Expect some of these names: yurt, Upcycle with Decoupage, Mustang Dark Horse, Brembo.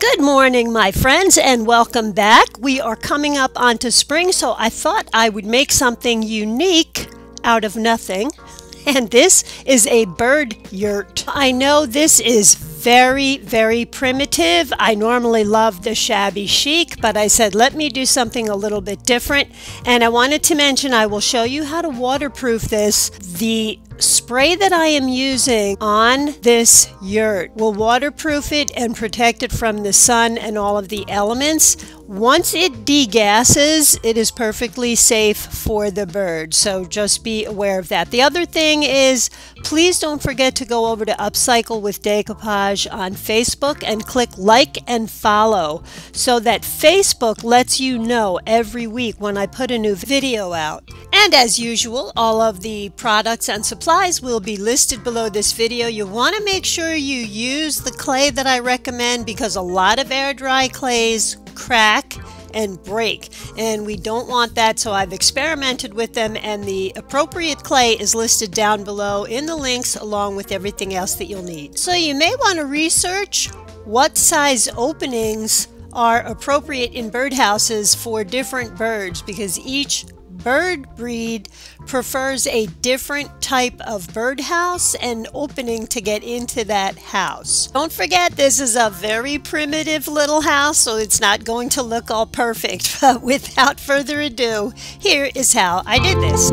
Good morning, my friends, and welcome back. We are coming up onto spring, so I thought I would make something unique out of nothing. And this is a bird yurt. I know this is very, very primitive. I normally love the shabby chic, but I said, let me do something a little bit different. And I wanted to mention, I will show you how to waterproof this. The spray that I am using on this yurt will waterproof it and protect it from the sun and all of the elements. Once it degasses, it is perfectly safe for the bird, so just be aware of that. The other thing is, please don't forget to go over to Upcycle with Decoupage on Facebook and click like and follow, so that Facebook lets you know every week when I put a new video out. And as usual, all of the products and supplies will be listed below this video. You want to make sure you use the clay that I recommend, because a lot of air dry clays crack and break, and we don't want that, so I've experimented with them, and the appropriate clay is listed down below in the links along with everything else that you'll need. So you may want to research what size openings are appropriate in birdhouses for different birds, because each bird breed prefers a different type of birdhouse and opening to get into that house. Don't forget, this is a very primitive little house, so it's not going to look all perfect, but without further ado, here is how I did this.